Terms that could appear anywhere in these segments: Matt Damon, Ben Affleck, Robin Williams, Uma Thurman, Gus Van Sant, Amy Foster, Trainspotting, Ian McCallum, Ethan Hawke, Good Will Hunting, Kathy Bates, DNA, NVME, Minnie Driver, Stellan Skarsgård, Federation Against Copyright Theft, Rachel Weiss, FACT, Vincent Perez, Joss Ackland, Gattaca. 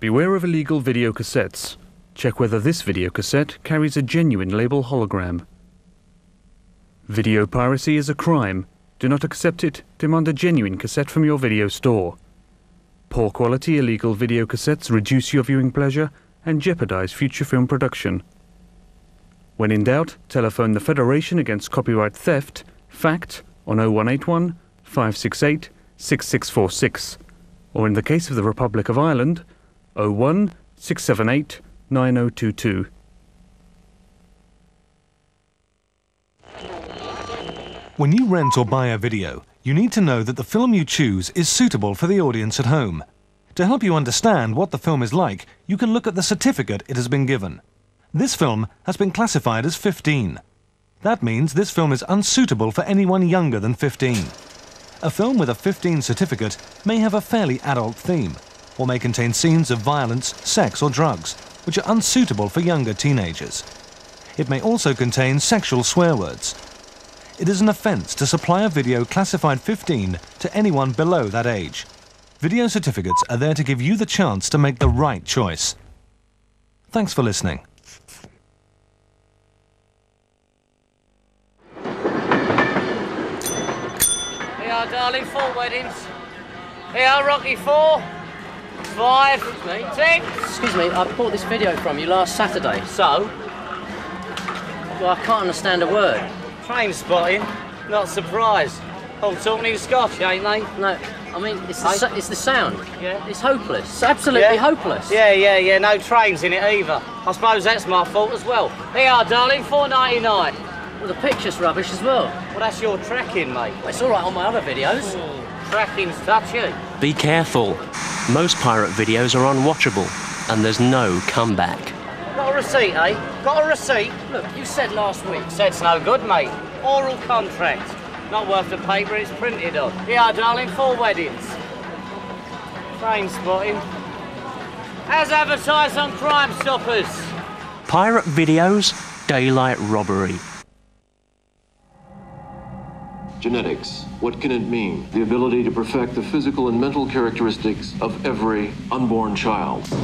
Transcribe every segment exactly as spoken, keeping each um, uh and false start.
Beware of illegal video cassettes. Check whether this video cassette carries a genuine label hologram. Video piracy is a crime. Do not accept it. Demand a genuine cassette from your video store. Poor quality illegal video cassettes reduce your viewing pleasure and jeopardize future film production. When in doubt, telephone the Federation Against Copyright Theft, FACT, on oh one eight one, five six eight, six six four six, or in the case of the Republic of Ireland, oh one, six seven eight, nine oh two two. When you rent or buy a video, you need to know that the film you choose is suitable for the audience at home. To help you understand what the film is like, you can look at the certificate it has been given. This film has been classified as fifteen. That means this film is unsuitable for anyone younger than fifteen. A film with a fifteen certificate may have a fairly adult theme, or may contain scenes of violence, sex or drugs, which are unsuitable for younger teenagers. It may also contain sexual swear words. It is an offence to supply a video classified fifteen to anyone below that age. Video certificates are there to give you the chance to make the right choice. Thanks for listening. Darling, four weddings. Here, Rocky, four, five, ten. Excuse me, I bought this video from you last Saturday. So? Well, I can't understand a word. Trainspotting? Not surprised. All talking in Scotch, ain't they? No, I mean, it's the, hey? it's the sound. Yeah. It's hopeless. It's absolutely yeah. hopeless. Yeah, yeah, yeah, no trains in it either. I suppose that's my fault as well. Here, darling, four ninety-nine. Well, the picture's rubbish as well. Well, that's your tracking, mate. Well, it's all right on my other videos. Ooh, tracking's touchy. Be careful. Most pirate videos are unwatchable, and there's no comeback. Got a receipt, eh? Got a receipt? Look, you said last week. Said it's no good, mate. Oral contract. Not worth the paper it's printed on. Yeah, darling, four weddings. Trainspotting. As advertised on Crime Stoppers. Pirate videos, daylight robbery. Genetics, what can it mean? The ability to perfect the physical and mental characteristics of every unborn child. The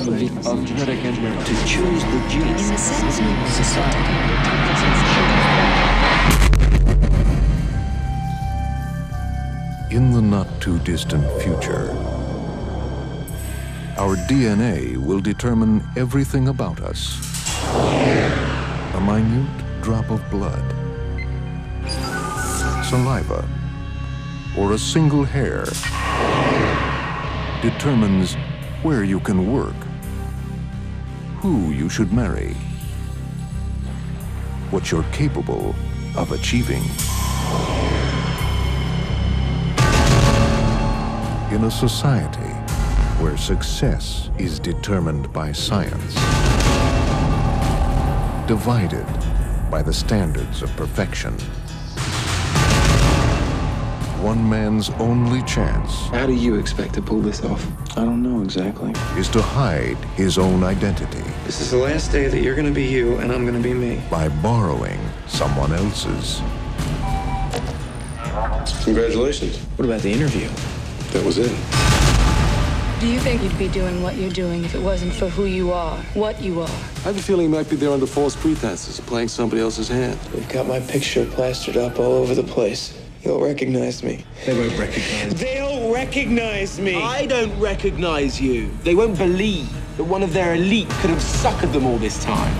ability of genetic engineering to choose the genes in society. In the not too distant future, our D N A will determine everything about us. A minute drop of blood, saliva, or a single hair determines where you can work, who you should marry, what you're capable of achieving. In a society where success is determined by science, divided by the standards of perfection, one man's only chance... How do you expect to pull this off? I don't know exactly. ...is to hide his own identity. This is the last day that you're going to be you and I'm going to be me. By borrowing someone else's. Congratulations. What about the interview? That was it. Do you think you'd be doing what you're doing if it wasn't for who you are, what you are? I have a feeling you might be there under false pretenses, playing somebody else's hand. They've got my picture plastered up all over the place. They don't recognize me. They won't recognize me. They don't recognize me. I don't recognize you. They won't believe that one of their elite could have suckered them all this time.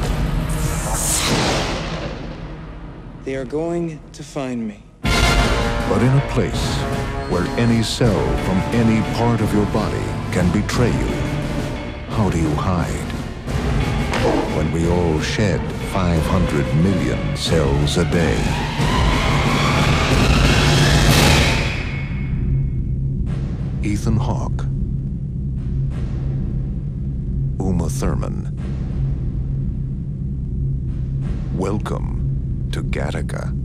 They are going to find me. But in a place where any cell from any part of your body can betray you, how do you hide? When we all shed five hundred million cells a day. Ethan Hawke, Uma Thurman. Welcome to Gattaca.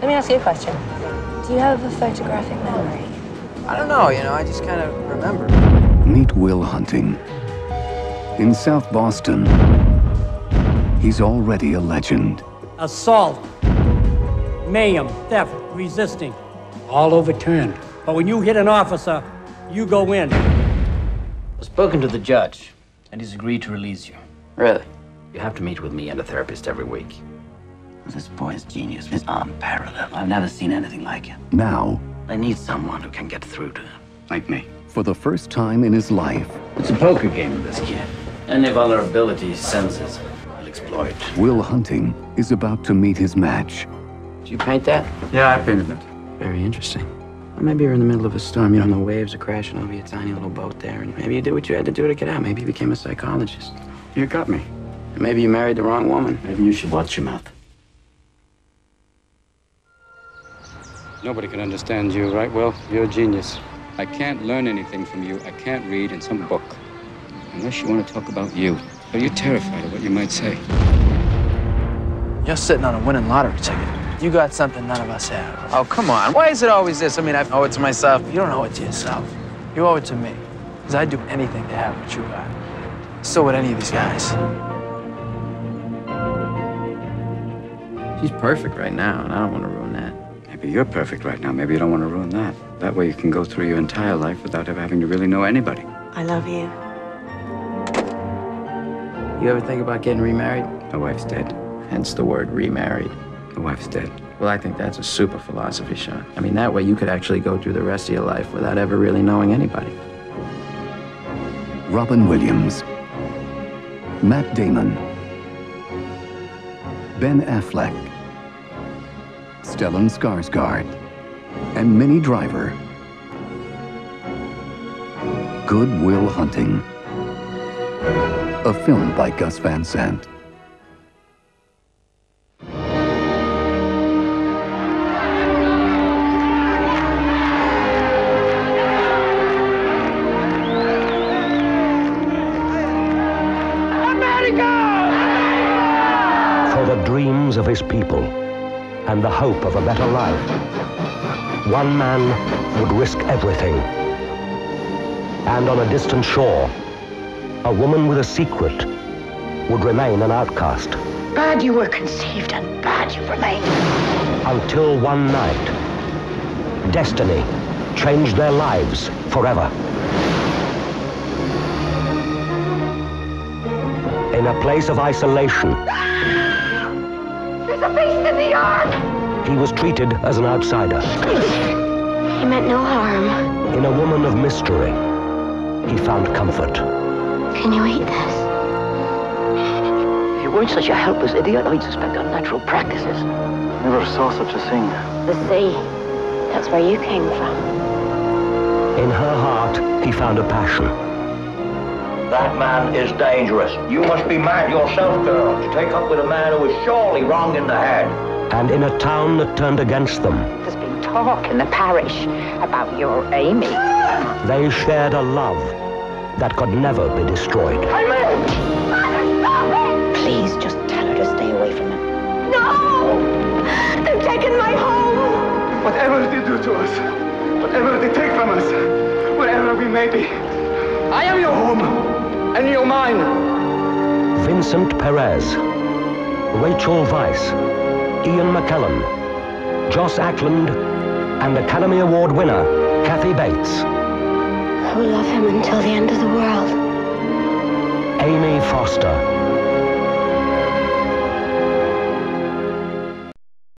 Let me ask you a question. Do you have a photographic memory? I don't know, you know, I just kind of remember. Meet Will Hunting. In South Boston, he's already a legend. Assault, mayhem, theft, resisting, all overturned. But when you hit an officer, you go in. I've spoken to the judge, and he's agreed to release you. Really? You have to meet with me and a therapist every week. This boy's genius is unparalleled. I've never seen anything like it. Now, I need someone who can get through to him. Like me. For the first time in his life. It's a poker game with this kid. Any vulnerability he senses, he'll exploit. Will Hunting is about to meet his match. Did you paint that? Yeah, I painted it. Very interesting. Or maybe you're in the middle of a storm, you don't know, waves are crashing over your tiny little boat there, and maybe you did what you had to do to get out. Maybe you became a psychologist. You got me. And maybe you married the wrong woman. Maybe you should watch your mouth. Nobody can understand you, right, Will? You're a genius. I can't learn anything from you. I can't read in some book. Unless you want to talk about you. Are you terrified of what you might say? You're sitting on a winning lottery ticket. You got something none of us have. Oh, come on. Why is it always this? I mean, I owe it to myself. You don't owe it to yourself. You owe it to me. Because I'd do anything to have what you got. So would any of these guys. She's perfect right now, and I don't want to ruin that. You're perfect right now. Maybe you don't want to ruin that. That way you can go through your entire life without ever having to really know anybody. I love you. You ever think about getting remarried? My wife's dead. Hence the word remarried. My wife's dead. Well, I think that's a super philosophy, Sean. I mean, that way you could actually go through the rest of your life without ever really knowing anybody. Robin Williams. Matt Damon. Ben Affleck. Stellan Skarsgård, and Minnie Driver. Good Will Hunting, a film by Gus Van Sant. America! For the dreams of his people, and the hope of a better life, one man would risk everything. And on a distant shore, a woman with a secret would remain an outcast. Bad you were conceived and bad you remain. Until one night, destiny changed their lives forever. In a place of isolation, a beast in the ark! He was treated as an outsider. He meant no harm. In a woman of mystery, he found comfort. Can you eat this? If you weren't such a helpless idiot, I'd suspect unnatural practices. Never saw such a thing. The sea. That's where you came from. In her heart, he found a passion. That man is dangerous. You must be mad yourself, girl, to take up with a man who is surely wrong in the head. And in a town that turned against them. There's been talk in the parish about your Amy. They shared a love that could never be destroyed. Amy! Please, just tell her to stay away from him. No! They've taken my home! Whatever they do to us, whatever they take from us, wherever we may be, I am your home. And you're mine. Vincent Perez, Rachel Weiss, Ian McCallum, Joss Ackland, and Academy Award winner Kathy Bates. Who love him until the end of the world. Amy Foster.